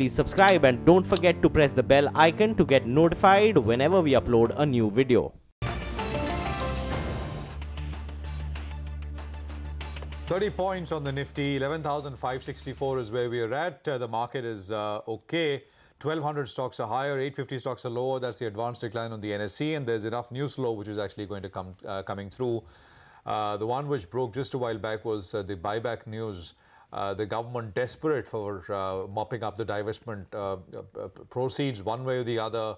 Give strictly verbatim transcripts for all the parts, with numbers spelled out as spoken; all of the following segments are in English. please subscribe and don't forget to press the bell icon to get notified whenever we upload a new video. thirty points on the Nifty, eleven thousand five hundred sixty-four is where we are at. Uh, the market is uh, okay. twelve hundred stocks are higher, eight fifty stocks are lower. That's the advanced decline on the N S E, and there's enough news flow which is actually going to come uh, coming through. Uh, the one which broke just a while back was uh, the buyback news. Uh, the government desperate for uh, mopping up the divestment uh, uh, proceeds one way or the other.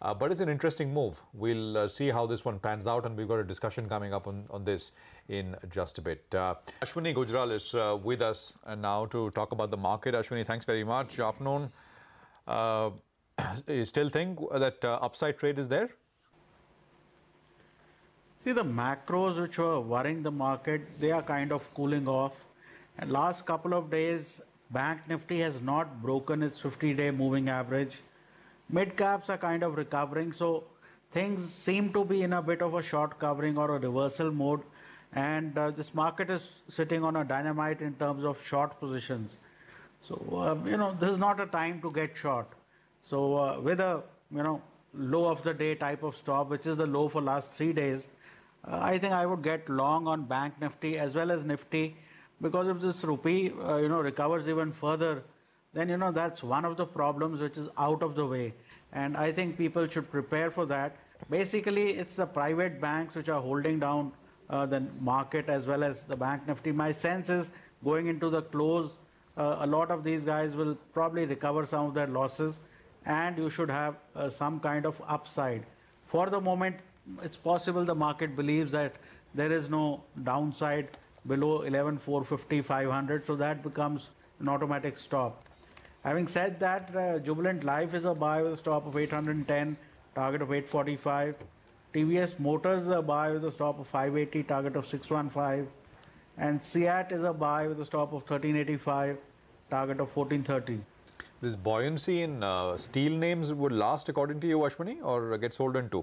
Uh, but it's an interesting move. We'll uh, see how this one pans out, and we've got a discussion coming up on, on this in just a bit. Uh, Ashwini Gujral is uh, with us now to talk about the market. Ashwini, thanks very much. Afternoon. Uh, you still think that uh, upside trade is there? See, the macros which were worrying the market, they are kind of cooling off. And last couple of days, Bank Nifty has not broken its fifty-day moving average. Mid-caps are kind of recovering, so things seem to be in a bit of a short covering or a reversal mode. And uh, this market is sitting on a dynamite in terms of short positions. So, um, you know, this is not a time to get short. So, uh, with a, you know, low of the day type of stop, which is the low for last three days, uh, I think I would get long on Bank Nifty as well as Nifty, because if this rupee, uh, you know, recovers even further, then, you know, that's one of the problems which is out of the way. And I think people should prepare for that. Basically, it's the private banks which are holding down uh, the market as well as the Bank Nifty. My sense is going into the close, Uh, a lot of these guys will probably recover some of their losses, and you should have uh, some kind of upside. For the moment, it's possible the market believes that there is no downside below eleven four fifty, five hundred, so that becomes an automatic stop. Having said that, uh, Jubilant Life is a buy with a stop of eight hundred ten, target of eight forty-five. T V S Motors is a buy with a stop of five eighty, target of six one five. And Ceat is a buy with a stop of thirteen eighty-five, target of fourteen thirty. This buoyancy in uh, steel names would last, according to you, Ashwini, or get sold into?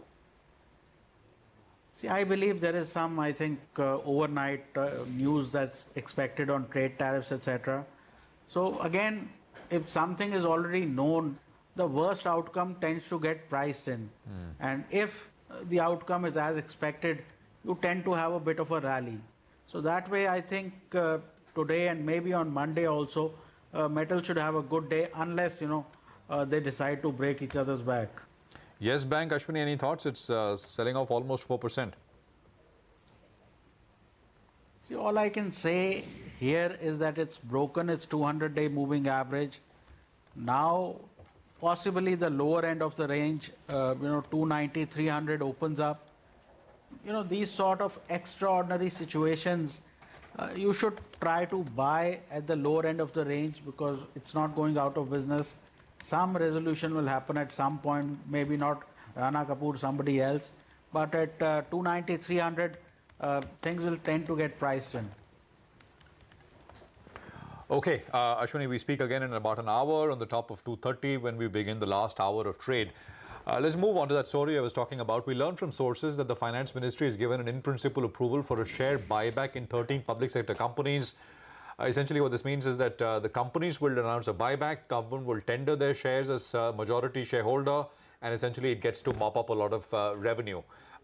See, I believe there is some, I think, uh, overnight uh, news that's expected on trade tariffs, et cetera. So, again, if something is already known, the worst outcome tends to get priced in. Mm. And if the outcome is as expected, you tend to have a bit of a rally. So that way, I think uh, today and maybe on Monday also, uh, metal should have a good day, unless, you know, uh, they decide to break each other's back. Yes Bank, Ashwini, any thoughts? It's uh, selling off almost four percent. See, all I can say here is that it's broken its two hundred day moving average. Now, possibly the lower end of the range, uh, you know, two ninety, three hundred opens up. You know, these sort of extraordinary situations, uh, you should try to buy at the lower end of the range, because it's not going out of business. Some resolution will happen at some point, maybe not Rana Kapoor, somebody else. But at uh, two ninety, three hundred, uh, things will tend to get priced in. Okay, uh, Ashwini, we speak again in about an hour on the top of two thirty when we begin the last hour of trade. Uh, let's move on to that story I was talking about. We learned from sources that the Finance Ministry has given an in-principle approval for a share buyback in thirteen public sector companies. Uh, essentially, what this means is that uh, the companies will announce a buyback, government will tender their shares as uh, majority shareholder, and essentially it gets to mop up a lot of uh, revenue.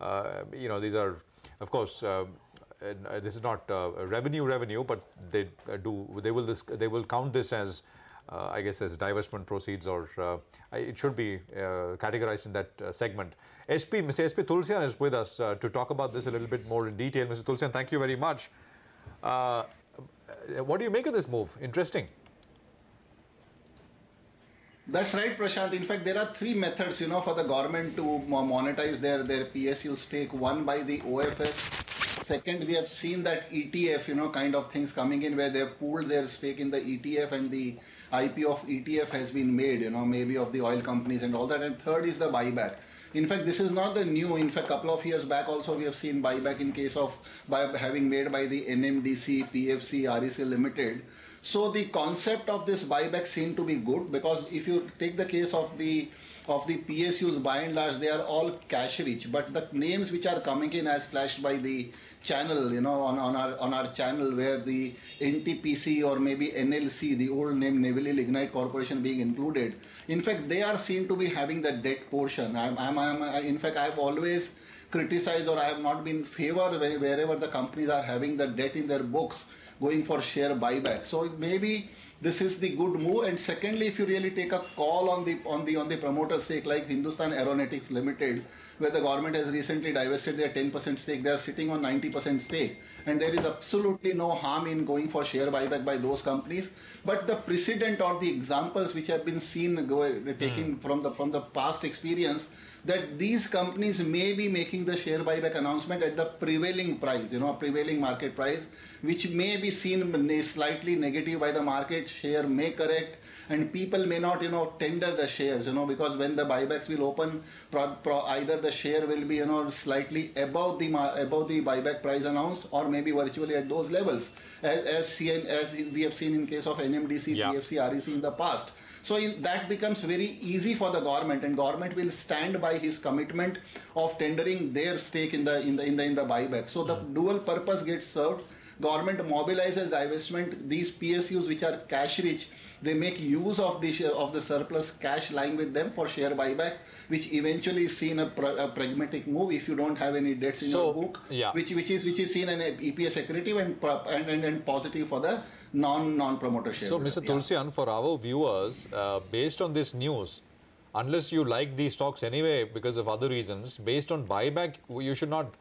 Uh, you know, these are, of course, uh, uh, this is not uh, revenue revenue, but they uh, do they will this they will count this as, Uh, I guess, as divestment proceeds, or uh, it should be uh, categorized in that uh, segment. S P, Mister S P Tulsian is with us uh, to talk about this a little bit more in detail. Mister Tulsian, thank you very much. Uh, what do you make of this move? Interesting. That's right, Prashant. In fact, there are three methods, you know, for the government to monetize their, their P S U stake. One, by the O F S. Second, we have seen that E T F, you know, kind of things coming in, where they've pooled their stake in the E T F, and the I P O of E T F has been made, you know, maybe of the oil companies and all that. And third is the buyback. In fact, this is not the new. In fact, a couple of years back also we have seen buyback in case of by having made by the N M D C, P F C, R E C Limited. So the concept of this buyback seemed to be good, because if you take the case of the of the P S Us, by and large, they are all cash rich. But the names which are coming in as flashed by the channel, you know, on, on our on our channel, where the N T P C or maybe N L C, the old name Neyveli Lignite Corporation, being included. In fact, they are seen to be having the debt portion. I'm, I'm, I'm, in fact, I have always criticized, or I have not been in favor wherever the companies are having the debt in their books, going for share buyback. So maybe this is the good move. And secondly, if you really take a call on the on the on the promoter stake, like Hindustan Aeronautics Limited, where the government has recently divested their ten percent stake, they are sitting on ninety percent stake, and there is absolutely no harm in going for share buyback by those companies. But the precedent or the examples which have been seen go, taking mm. from the from the past experience, that these companies may be making the share buyback announcement at the prevailing price, you know, prevailing market price, which may be seen slightly negative by the market. Share may correct, and people may not, you know, tender the shares, you know, because when the buybacks will open, pro, pro, either the share will be, you know, slightly above the above the buyback price announced, or maybe virtually at those levels, as as, C N, as we have seen in case of N M D C, yeah. P F C, R E C in the past. So in, that becomes very easy for the government, and government will stand by his commitment of tendering their stake in the in the in the in the buyback. So the mm. dual purpose gets served. Government mobilizes divestment. These P S Us which are cash rich, they make use of the share, of the surplus cash lying with them for share buyback, which eventually is seen a, pra a pragmatic move if you don't have any debts in so, your book, yeah. which which is which is seen an E P S accretive and and, and and positive for the non non promoter share. So, Mister Tulsian, yeah. for our viewers, uh, based on this news, unless you like these stocks anyway because of other reasons, based on buyback, you should not.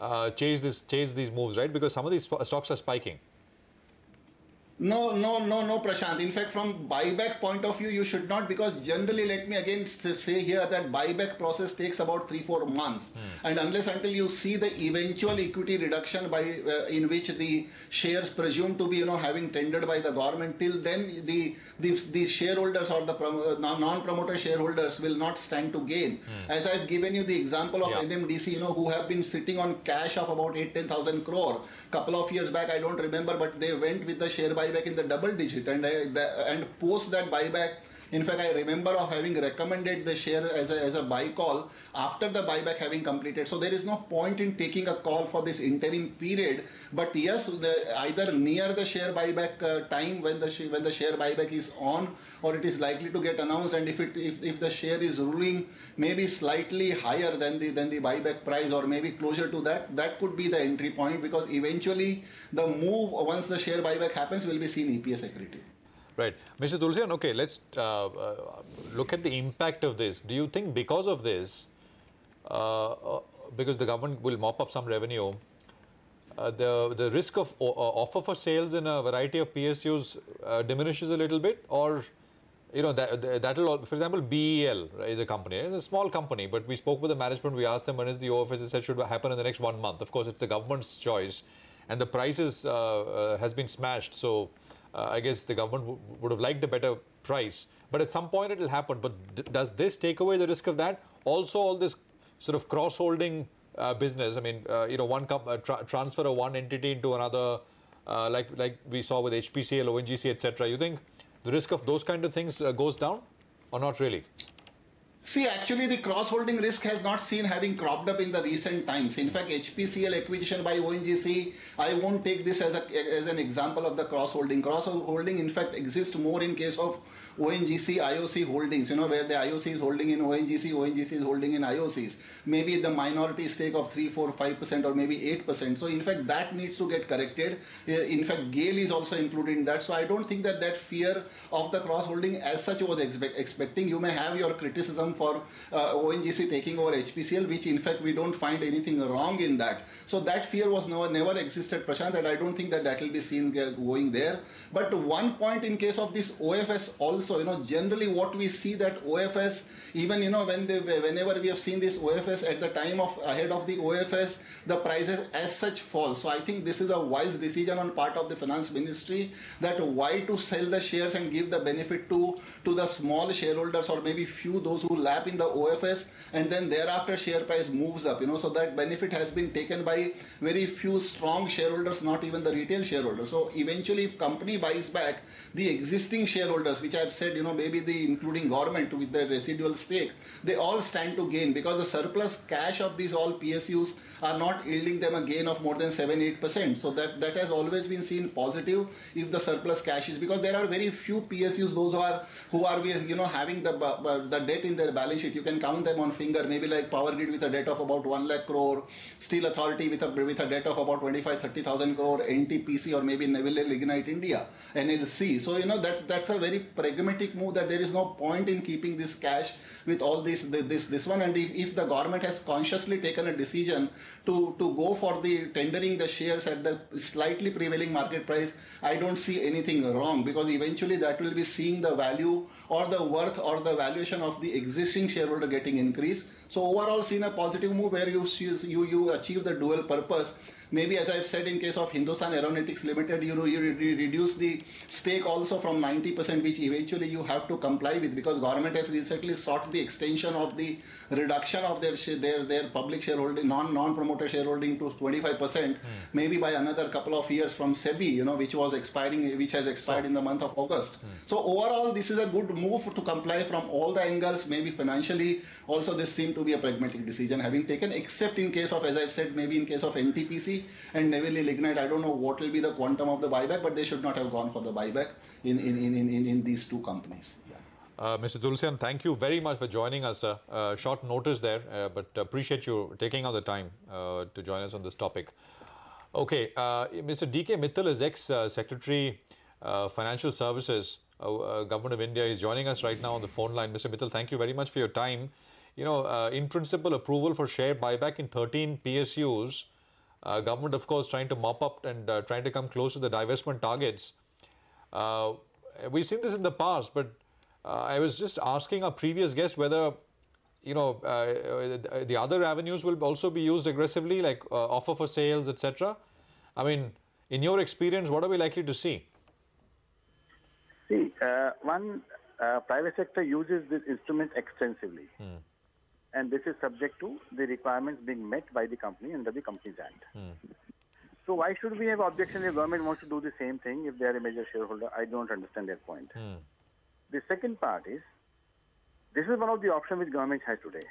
Uh, chase this, chase these moves, right? Because some of these stocks are spiking. No, no, no, no, Prashant. In fact, from buyback point of view, you should not, because generally, let me again say here that buyback process takes about three, four months. Mm. And unless until you see the eventual equity reduction by uh, in which the shares presumed to be, you know, having tendered by the government, till then the the, the shareholders or the non-promoter shareholders will not stand to gain. Mm. As I've given you the example of yeah. N M D C, you know, who have been sitting on cash of about eight, ten thousand crore. Couple of years back, I don't remember, but they went with the share buy back in the double digit, and I, the, and post that buyback, in fact, I remember of having recommended the share as a, as a buy call after the buyback having completed. So there is no point in taking a call for this interim period. But yes, the, either near the share buyback uh, time when the when the share buyback is on, or it is likely to get announced, and if it if, if the share is ruling maybe slightly higher than the than the buyback price, or maybe closer to that, that could be the entry point, because eventually the move once the share buyback happens will be seen E P S accretive. Right. Mister Tulsian, okay, let's uh, uh, look at the impact of this. Do you think because of this, uh, uh, because the government will mop up some revenue, uh, the, the risk of uh, offer for sales in a variety of P S Us uh, diminishes a little bit? Or, you know, that, that'll, for example, B E L is a company, it's a small company, but we spoke with the management, we asked them when is the O F S, they said should happen in the next one month. Of course, it's the government's choice, and the price is, uh, uh, has been smashed, so... Uh, I guess the government would have liked a better price. But at some point it will happen. But d does this take away the risk of that? Also, all this sort of cross-holding uh, business, I mean, uh, you know, one uh, tra transfer of one entity into another, uh, like, like we saw with H P C L, O N G C, et cetera. You think the risk of those kind of things uh, goes down or not really? See, actually, the cross-holding risk has not seen having cropped up in the recent times. In fact, H P C L acquisition by O N G C, I won't take this as, a, as an example of the cross-holding. Cross-holding, in fact, exists more in case of O N G C, I O C holdings, you know, where the I O C is holding in O N G C, O N G C is holding in I O Cs. Maybe the minority stake of three, four, five percent or maybe eight percent. So, in fact, that needs to get corrected. In fact, GAIL is also included in that. So, I don't think that that fear of the cross-holding as such was expe- expecting. You may have your criticism for uh, O N G C taking over H P C L, which in fact we don't find anything wrong in that. So that fear was never, never existed, Prashant, and I don't think that that will be seen going there. But one point in case of this O F S also, you know, generally what we see that O F S, even, you know, when they, whenever we have seen this O F S at the time of ahead of the O F S, the prices as such fall. So I think this is a wise decision on part of the finance ministry, that why to sell the shares and give the benefit to, to the small shareholders or maybe few those who lap in the O F S, and then thereafter share price moves up, you know, so that benefit has been taken by very few strong shareholders, not even the retail shareholders. So eventually if company buys back the existing shareholders, which I've said, you know, maybe the including government with their residual stake, they all stand to gain because the surplus cash of these all P S Us are not yielding them a gain of more than seven to eight percent. So that, that has always been seen positive if the surplus cash is, because there are very few P S Us, those who are, who are you know, having the, the debt in their balance sheet. You can count them on finger, maybe like Power Grid with a debt of about one lakh crore, Steel Authority with a, with a debt of about twenty-five to thirty thousand crore, N T P C or maybe Neyveli Lignite India, N L C. So, you know, that's, that's a very pragmatic move, that there is no point in keeping this cash with all this, this, this one. And if, if the government has consciously taken a decision to, to go for the tendering the shares at the slightly prevailing market price, I don't see anything wrong, because eventually that will be seeing the value or the worth or the valuation of the existing shareholder getting increased. So overall seen a positive move where you, you, you achieve the dual purpose. Maybe, as I've said, in case of Hindustan Aeronautics Limited, you know, you re reduce the stake also from ninety percent, which eventually you have to comply with, because government has recently sought the extension of the reduction of their their their public shareholding, non non promoter shareholding to twenty-five percent, mm. maybe by another couple of years from SEBI, you know, which was expiring, which has expired in the month of August. Mm. So overall, this is a good move to comply from all the angles. Maybe financially also this seemed to be a pragmatic decision having taken, except in case of, as I've said, maybe in case of N T P C and Neyveli Lignite, I don't know what will be the quantum of the buyback, but they should not have gone for the buyback in, in, in, in, in these two companies. Yeah. Uh, Mister Tulsian, thank you very much for joining us. Uh, uh, short notice there, uh, but appreciate you taking out the time uh, to join us on this topic. Okay, uh, Mister D K Mittal is ex-Secretary uh, uh, Financial Services, uh, uh, Government of India. He's joining us right now on the phone line. Mister Mittal, thank you very much for your time. You know, uh, in principle, approval for share buyback in thirteen P S Us. Uh, government, of course, trying to mop up and uh, trying to come close to the divestment targets. Uh, we've seen this in the past, but uh, I was just asking our previous guest whether, you know, uh, the other avenues will also be used aggressively, like uh, offer for sales, et cetera. I mean, in your experience, what are we likely to see? See, uh, one, uh, private sector uses this instrument extensively. Hmm. And this is subject to the requirements being met by the company under the Companies Act. Mm. So why should we have objection if government wants to do the same thing if they are a major shareholder? I don't understand that point. Mm. The second part is, this is one of the options which government has today.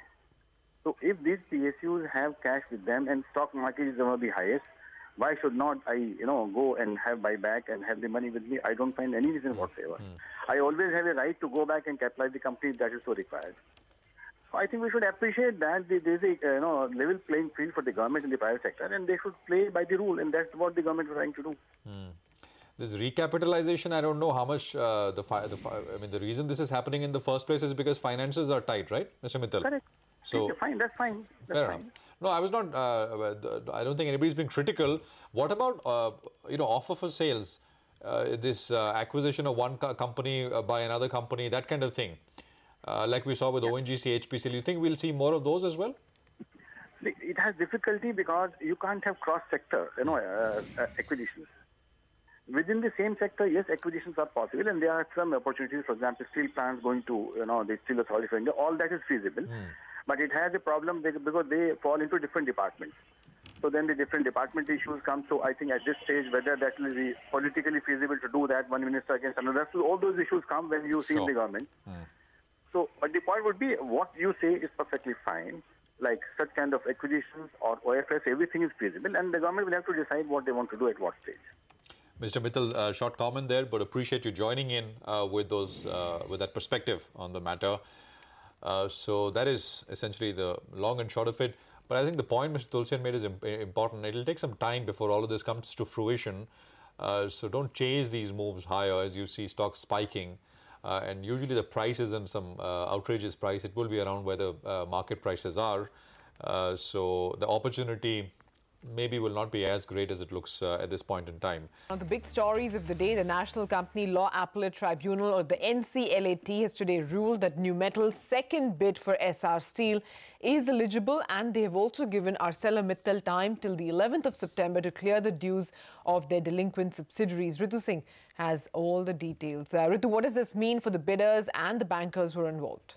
So if these P S Us have cash with them and stock market is one of the highest, why should not I, you know, go and have buyback and have the money with me? I don't find any reason whatsoever. Mm. I always have a right to go back and capitalize the company if that is so required. I think we should appreciate that there's a you know, level playing field for the government and the private sector, and they should play by the rule, and that's what the government is trying to do. Hmm. This recapitalization, I don't know how much uh, the, fi the fi I mean, the reason this is happening in the first place is because finances are tight, right, Mister Mittal? Correct. So it's fine. That's fine. That's fair fine. Enough. No, I was not. Uh, I don't think anybody's been critical. What about uh, you know, offer for sales, uh, this uh, acquisition of one co company by another company, that kind of thing? Uh, like we saw with O N G C, H P C L, do you think we'll see more of those as well? It has difficulty because you can't have cross-sector, you know, uh, uh, acquisitions. Within the same sector, yes, acquisitions are possible, and there are some opportunities. For example, steel plants going to, you know, the Steel Authority of India. All that is feasible, mm. but it has a problem because they fall into different departments. So then the different department issues come. So I think at this stage, whether that will be politically feasible to do that, one minister against another. So all those issues come when you see sure. the government. Mm. So, but the point would be, what you say is perfectly fine, like such kind of acquisitions or O F S, everything is feasible, and the government will have to decide what they want to do at what stage. Mister Mittal, uh, short comment there, but appreciate you joining in uh, with those, uh, with that perspective on the matter. Uh, so that is essentially the long and short of it. But I think the point Mister Tulsian made is important. It will take some time before all of this comes to fruition. Uh, so don't chase these moves higher as you see stocks spiking. Uh, and usually the price isn't some uh, outrageous price. It will be around where the uh, market prices are. Uh, so the opportunity maybe will not be as great as it looks uh, at this point in time. Now, the big stories of the day, the National Company Law Appellate Tribunal, or the N C L A T, has today ruled that Numetal's second bid for Essar Steel is eligible, and they have also given ArcelorMittal time till the eleventh of September to clear the dues of their delinquent subsidiaries. Ritu Singh has all the details. Uh, Ritu, what does this mean for the bidders and the bankers who are involved?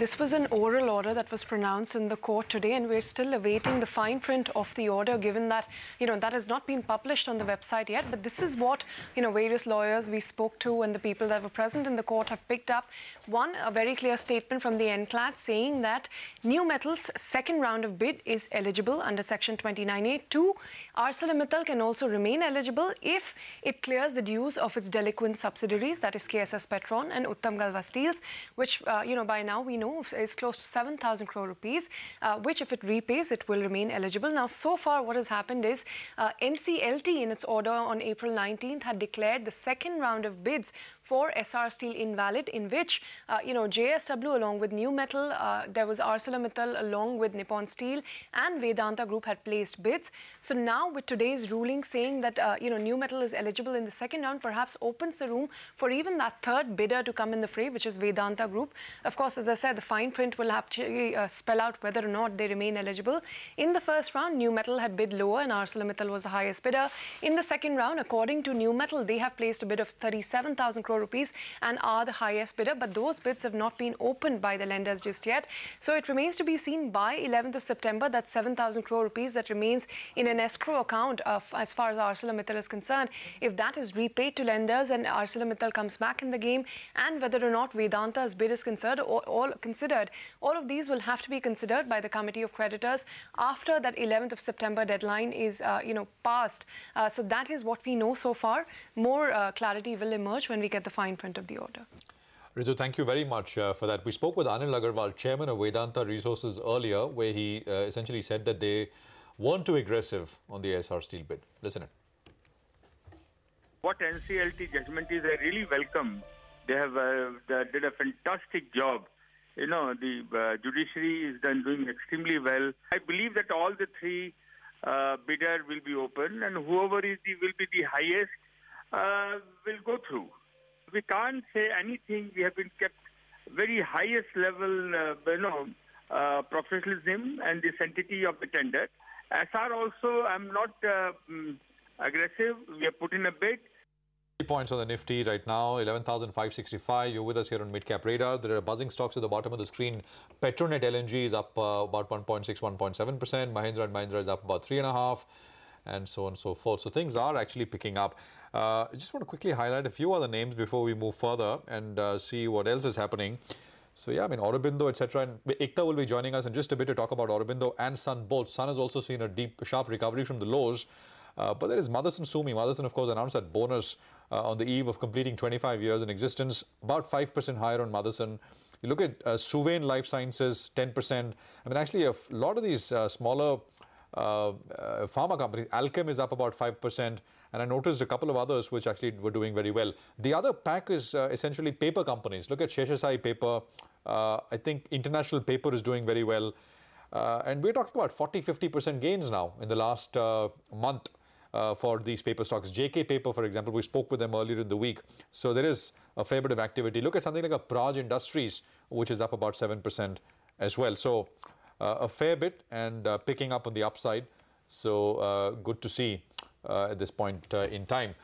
This was an oral order that was pronounced in the court today, and we're still awaiting the fine print of the order, given that, you know, that has not been published on the website yet. But this is what, you know, various lawyers we spoke to and the people that were present in the court have picked up. One, a very clear statement from the N CLAT saying that Numetal's second round of bid is eligible under Section twenty-nine A. Two, ArcelorMittal can also remain eligible if it clears the dues of its delinquent subsidiaries, that is K S S Petron and Uttam Galva Steels, which, uh, you know, by now we know is close to seven thousand crore rupees, uh, which if it repays, it will remain eligible. Now, so far what has happened is uh, N C L T in its order on April nineteenth had declared the second round of bids for Essar Steel invalid, in which, uh, you know, J S W along with Numetal, uh, there was ArcelorMittal along with Nippon Steel and Vedanta Group had placed bids. So now with today's ruling saying that, uh, you know, Numetal is eligible in the second round, perhaps opens the room for even that third bidder to come in the fray, which is Vedanta Group. Of course, as I said, the fine print will actually uh, spell out whether or not they remain eligible. In the first round, Numetal had bid lower and ArcelorMittal was the highest bidder. In the second round, according to Numetal, they have placed a bid of thirty-seven thousand crore rupees and are the highest bidder, but those bids have not been opened by the lenders just yet. So it remains to be seen by eleventh of September that seven thousand crore rupees that remains in an escrow account of, as far as ArcelorMittal is concerned, if that is repaid to lenders and ArcelorMittal comes back in the game, and whether or not Vedanta's bid is concerned, all, all considered, all of these will have to be considered by the Committee of Creditors after that eleventh of September deadline is, uh, you know, passed. Uh, so that is what we know so far. More uh, clarity will emerge when we get the fine print of the order. Ritu, thank you very much uh, for that. We spoke with Anil Agarwal, chairman of Vedanta Resources, earlier, where he uh, essentially said that they weren't too aggressive on the Essar Steel bid. Listen in. What N C L T judgment is, I really welcome. They have uh, they did a fantastic job. You know, the uh, judiciary is done doing extremely well. I believe that all the three uh, bidders will be open, and whoever is the will be the highest uh, will go through. We can't say anything. We have been kept very highest level, uh, you know, uh, professionalism and the sanctity of the tender. Essar also, I'm not uh, aggressive. We have put in a bid. Points on the Nifty right now, eleven thousand five hundred sixty-five. You're with us here on Midcap Radar. There are buzzing stocks at the bottom of the screen. Petronet L N G is up uh, about one point six, one point seven percent. Mahindra and Mahindra is up about three point five percent. And so on and so forth. So things are actually picking up. Uh, I just want to quickly highlight a few other names before we move further and uh, see what else is happening. So yeah, I mean, Aurobindo, et cetera. And Ekta will be joining us in just a bit to talk about Aurobindo and Sun both. Sun has also seen a deep, sharp recovery from the lows. Uh, but there is Motherson Sumi. Motherson, of course, announced that bonus uh, on the eve of completing twenty-five years in existence, about five percent higher on Motherson. You look at uh, Jubilant Life Sciences, ten percent. I mean, actually, a lot of these uh, smaller uh, uh, pharma companies, Alchem is up about five percent. And I noticed a couple of others which actually were doing very well. The other pack is uh, essentially paper companies. Look at Sheshasai Paper. Uh, I think International Paper is doing very well. Uh, and we're talking about forty, fifty percent gains now in the last uh, month. Uh, for these paper stocks. J K Paper, for example, we spoke with them earlier in the week. So there is a fair bit of activity. Look at something like a Praj Industries, which is up about seven percent as well. So uh, a fair bit and uh, picking up on the upside. So uh, good to see uh, at this point uh, in time.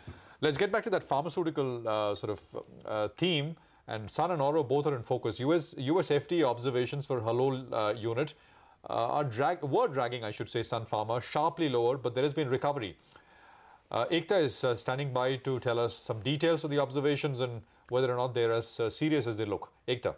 Let's get back to that pharmaceutical uh, sort of uh, theme. And Sun and Oro both are in focus. U S, U S F D A observations for Halol uh, unit. Uh, are drag were dragging, I should say, Sun Pharma sharply lower, but there has been recovery. Uh, Ekta is uh, standing by to tell us some details of the observations and whether or not they're as uh, serious as they look. Ekta.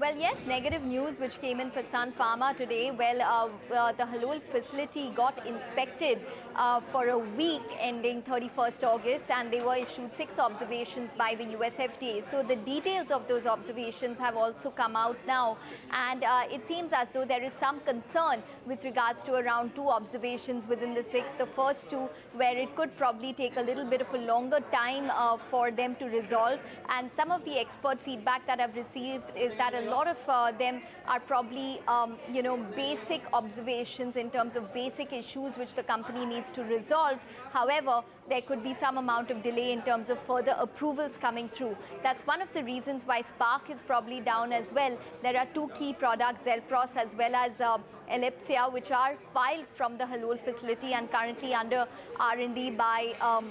Well, yes, negative news which came in for Sun Pharma today. Well, uh, uh, the Halol facility got inspected uh, for a week ending thirty-first August, and they were issued six observations by the U S F D A. So the details of those observations have also come out now. And uh, it seems as though there is some concern with regards to around two observations within the six. The first two, where it could probably take a little bit of a longer time uh, for them to resolve. And some of the expert feedback that I've received is that a A lot of uh, them are probably, um, you know, basic observations in terms of basic issues which the company needs to resolve. However, there could be some amount of delay in terms of further approvals coming through. That's one of the reasons why Spark is probably down as well. There are two key products, Zelpros as well as uh, Elepsia, which are filed from the Halol facility and currently under R and D by um,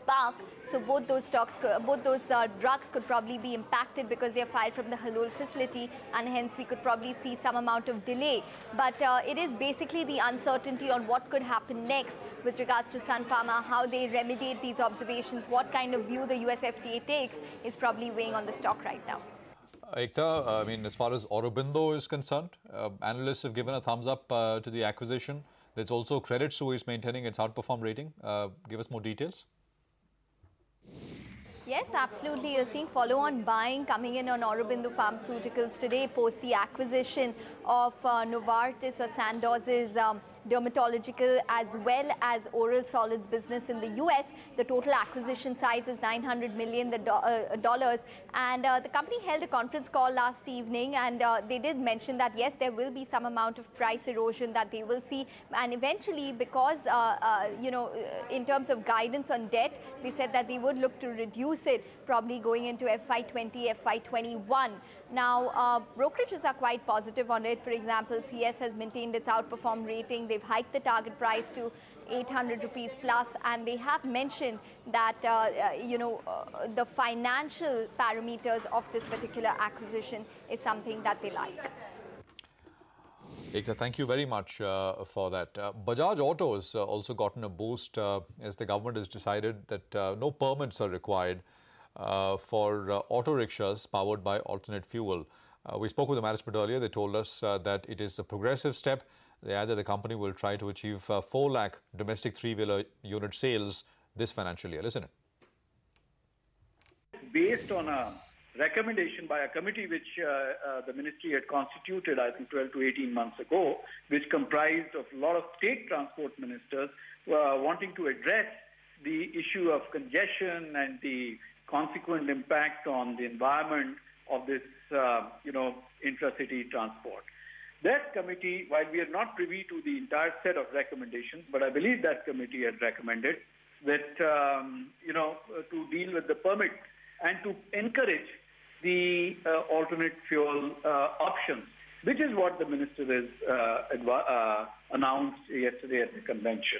Spark. So both those stocks, both those uh, drugs could probably be impacted because they are filed from the Halol facility, and hence we could probably see some amount of delay. But uh, it is basically the uncertainty on what could happen next with regards to Sun Pharma, how they remediate these observations, what kind of view the U S F D A takes is probably weighing on the stock right now. Ekta, I mean, as far as Aurobindo is concerned, uh, analysts have given a thumbs up uh, to the acquisition. There's also Credit Suisse maintaining its outperform rating. Uh, give us more details. Yes, absolutely. You're seeing follow-on buying coming in on Aurobindo Pharmaceuticals today post the acquisition of uh, Novartis or Sandoz's um, dermatological as well as oral solids business in the U S. The total acquisition size is nine hundred million dollars. Uh, and uh, the company held a conference call last evening, and uh, they did mention that, yes, there will be some amount of price erosion that they will see. And eventually, because, uh, uh, you know, in terms of guidance on debt, they said that they would look to reduce it probably going into F Y twenty, F Y twenty-one. Now, uh, brokerages are quite positive on it. For example, C S has maintained its outperform rating. They've hiked the target price to eight hundred rupees plus, and they have mentioned that, uh, uh, you know, uh, the financial parameters of this particular acquisition is something that they like. Ekta, thank you very much uh, for that. Uh, Bajaj Auto has uh, also gotten a boost uh, as the government has decided that uh, no permits are required uh, for uh, auto rickshaws powered by alternate fuel. Uh, we spoke with the management earlier. They told us uh, that it is a progressive step. They add that the company will try to achieve uh, four lakh domestic three-wheeler unit sales this financial year. Listen in. Based on a recommendation by a committee which uh, uh, the ministry had constituted, I think, twelve to eighteen months ago, which comprised of a lot of state transport ministers uh, wanting to address the issue of congestion and the consequent impact on the environment of this, uh, you know, intra-city transport. That committee, while we are not privy to the entire set of recommendations, but I believe that committee had recommended that, um, you know, to deal with the permit and to encourage the uh, alternate fuel uh, options, which is what the minister has uh, uh, announced yesterday at the convention.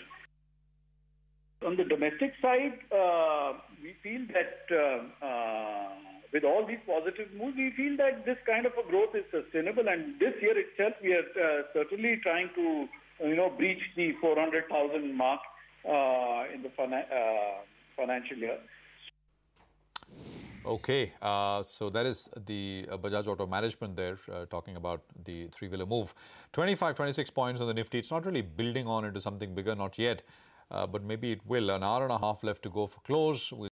On the domestic side, uh, we feel that uh, uh, with all these positive moves, we feel that this kind of a growth is sustainable. And this year itself, we are uh, certainly trying to, you know, breach the four hundred thousand mark uh, in the fina uh, financial year. Okay, uh, so that is the uh, Bajaj Auto management there uh, talking about the three-wheeler move. twenty-five, twenty-six points on the Nifty. It's not really building on into something bigger, not yet, uh, but maybe it will. An hour and a half left to go for close. We'll